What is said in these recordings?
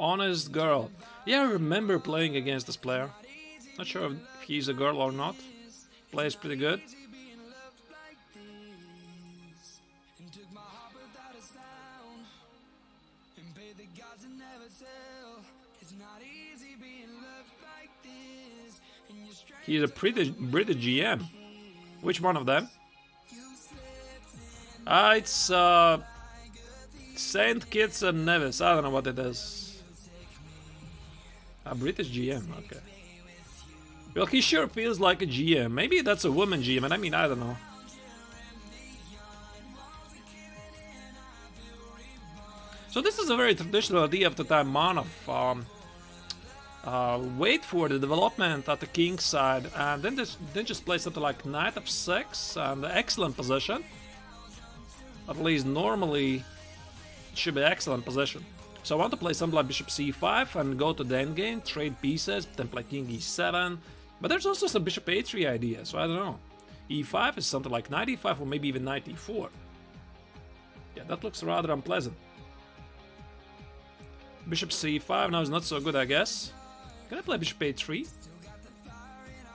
Honest Girl. Yeah, I remember playing against this player. Not sure if he's a girl or not. Plays pretty good. He's a pretty GM. Which one of them? It's Saint Kitts and Nevis. I don't know what it is. A British GM, okay. Well, he sure feels like a GM. Maybe that's a woman GM, and I mean, I don't know. So this is a very traditional idea of the Taiman of wait for the development at the king's side, and then just play something like knight f6, and excellent position. At least normally it should be excellent position. So I want to play something like bishop c5 and go to the endgame, trade pieces, then play king e7. But there's also some bishop a3 idea, so I don't know. e5 is something like knight e5 or maybe even knight e4. Yeah, that looks rather unpleasant. Bishop c5 now is not so good, I guess. Can I play bishop a3?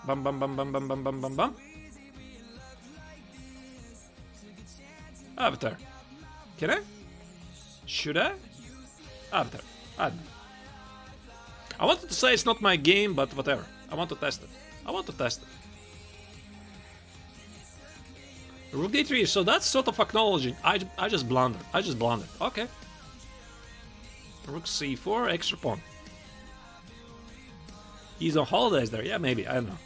Bum bum bum bum bum bum bum bum bum. Avatar. Can I? Should I? Avatar. I don't know. I wanted to say it's not my game, but whatever. I want to test it. Rook d3, so that's sort of acknowledging. I just blundered. Okay. Rook c4, extra pawn. He's on holidays there. Yeah, maybe. I don't know.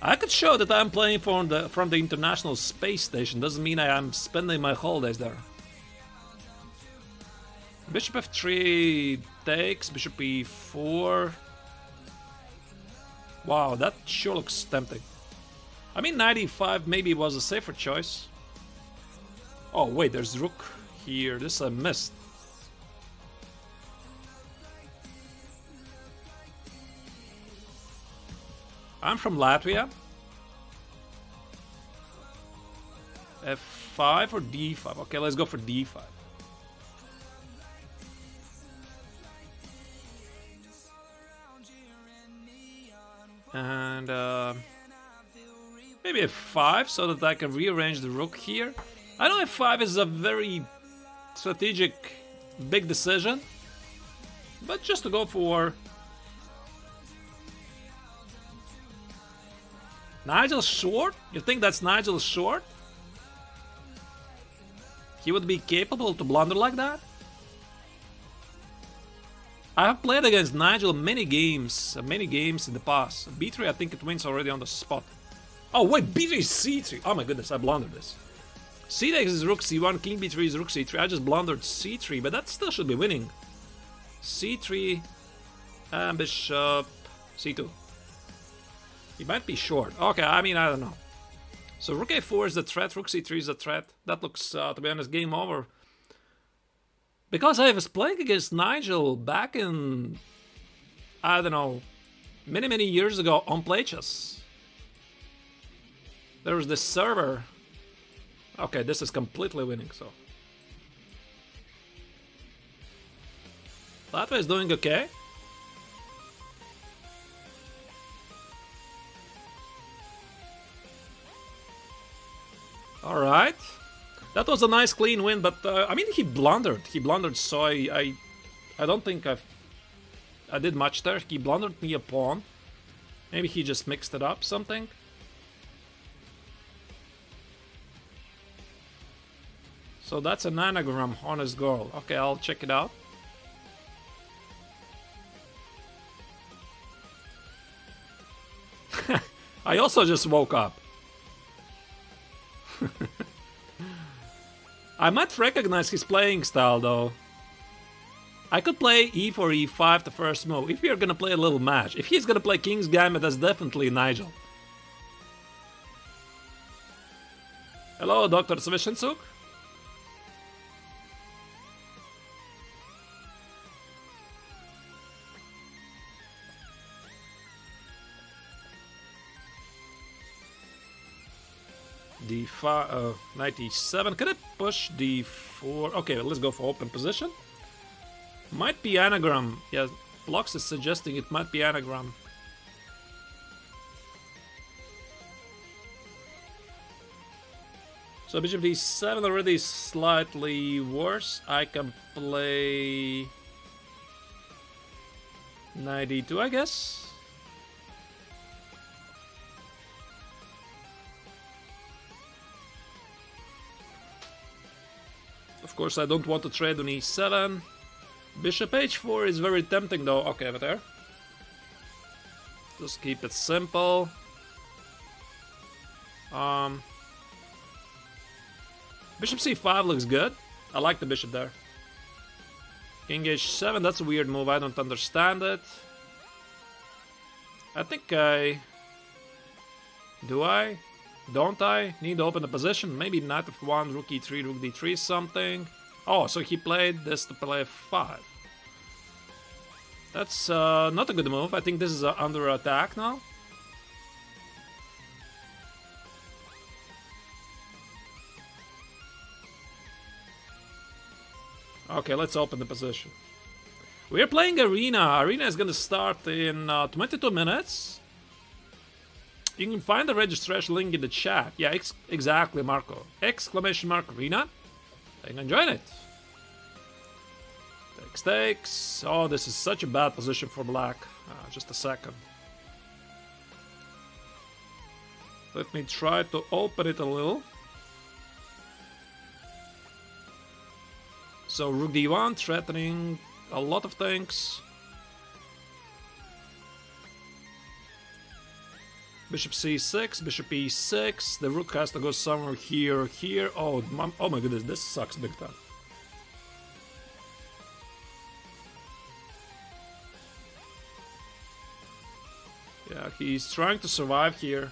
I could show that I'm playing from the International Space Station. Doesn't mean I am spending my holidays there. Bishop f3 takes, bishop e4. Wow, that sure looks tempting. I mean, knight e5 maybe was a safer choice. Oh wait, there's rook here. This I missed. I'm from Latvia. F5 or D5? Okay, let's go for D5. And maybe F5 so that I can rearrange the rook here. I know F5 is a very strategic, big decision, but just to go for... Nigel Short? You think that's Nigel Short? He would be capable to blunder like that? I have played against Nigel many games in the past. B3, I think it wins already on the spot. Oh wait, B3 is C3. Oh my goodness, I blundered this. C takes is rook C1, king B3 is rook C3. I just blundered C3, but that still should be winning. C3 and bishop C2. He might be short. Okay, I mean, I don't know. So rook a4 is the threat, rook c3 is the threat. That looks, to be honest, game over. Because I was playing against Nigel back in, I don't know, many years ago on Playchess. There was this server. Okay, this is completely winning, so. Latvia is doing okay. Alright, that was a nice clean win, but I mean he blundered, so I don't think I did much there. He blundered me a pawn, maybe he just mixed it up something. So that's an anagram, Honest Girl, okay, I'll check it out. I also just woke up. I might recognize his playing style though. I could play e4, e5 the first move. If we are gonna play a little match, if he's gonna play King's Gambit, that's definitely Nigel. Hello, Dr. Suvichintzuk. the 97. Could I push the 4? Okay, well, let's go for open position. Might be anagram. Yeah, Blox is suggesting it might be anagram. So bishop d7 already is slightly worse. I can play knight d2, I guess. Of course, I don't want to trade on e7. Bishop h4 is very tempting, though. Okay, over there. Just keep it simple. Bishop c5 looks good. I like the bishop there. King h7, that's a weird move. I don't understand it. I think I... Do I? Don't I? Need to open the position. Maybe knight f1, rook e3, rook d3 something. Oh, so he played this to play f5. That's not a good move. I think this is under attack now. Okay, let's open the position. We're playing Arena. Arena is gonna start in 22 minutes. You can find the registration link in the chat. Yeah, exactly, Marco. Exclamation mark Arena. You can join it. Takes, takes. Oh, this is such a bad position for black. Just a second. Let me try to open it a little. So rook d1, threatening a lot of things. Bishop c6, bishop e6, the rook has to go somewhere here or here. Oh, oh my goodness, this sucks big time. Yeah, he's trying to survive here.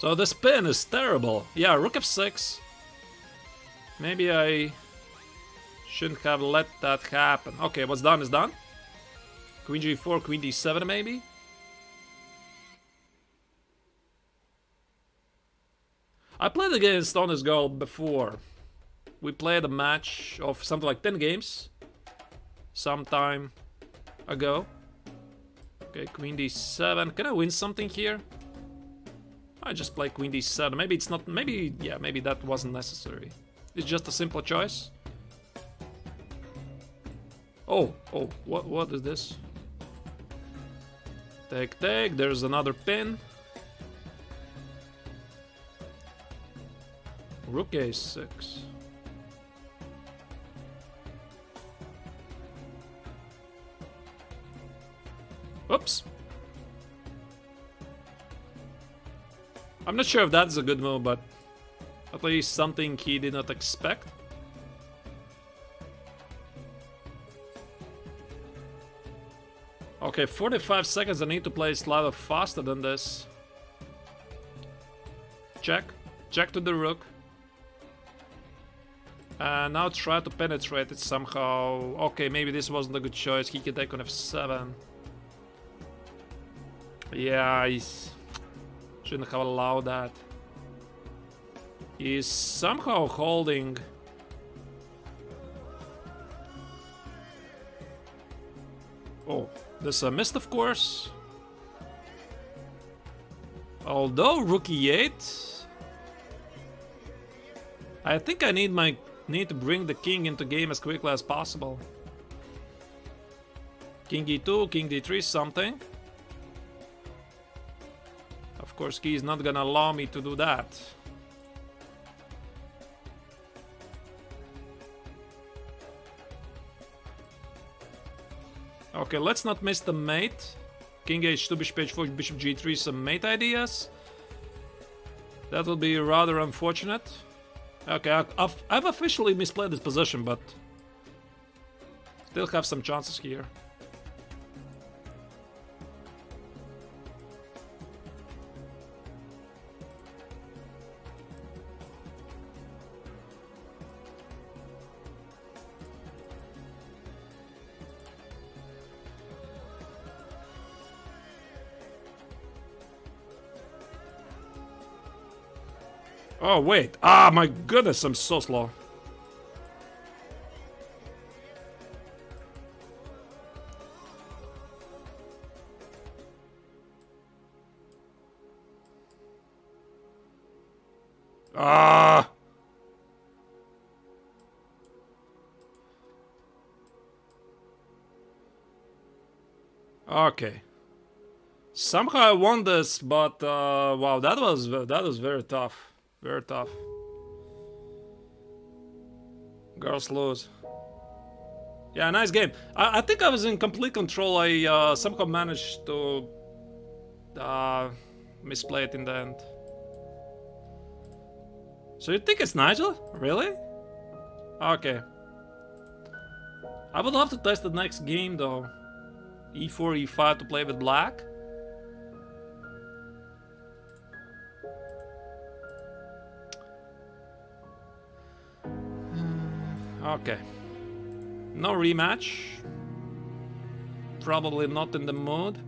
So this pin is terrible. Yeah, rook f6. Maybe I shouldn't have let that happen. Okay, what's done is done. Queen g4, queen d7 maybe? I played against Honest Girl before. We played a match of something like 10 games. Some time ago. Okay, queen d7. Can I win something here? I just play queen d7. Maybe it's not... Maybe... Yeah, maybe that wasn't necessary. It's just a simple choice. Oh, oh, what is this? Take, take, there's another pin. Rook a6. Oops. I'm not sure if that's a good move, but at least something he did not expect. Okay, 45 seconds, I need to play slightly faster than this. Check. Check to the rook. And now try to penetrate it somehow. Okay, maybe this wasn't a good choice. He can take on f7. Yeah, he shouldn't have allowed that. He's somehow holding... Oh. This I missed, of course. Although rook e8, I think I need to bring the king into game as quickly as possible. King e2, king d3, something. Of course, he is not gonna allow me to do that. Okay, let's not miss the mate. King h2, bishop h4, bishop g3, some mate ideas. That would be rather unfortunate. Okay, I've officially misplayed this position, but... Still have some chances here. Oh, wait. Ah, my goodness, I'm so slow. Ah! Okay. Somehow I won this, but wow, that was very tough. Very tough. Girls lose. Yeah, nice game. I think I was in complete control. I somehow managed to misplay it in the end. So you think it's Nigel? Really? Okay. I would love to test the next game though. E4, E5 to play with black. Okay, no rematch, probably not in the mood.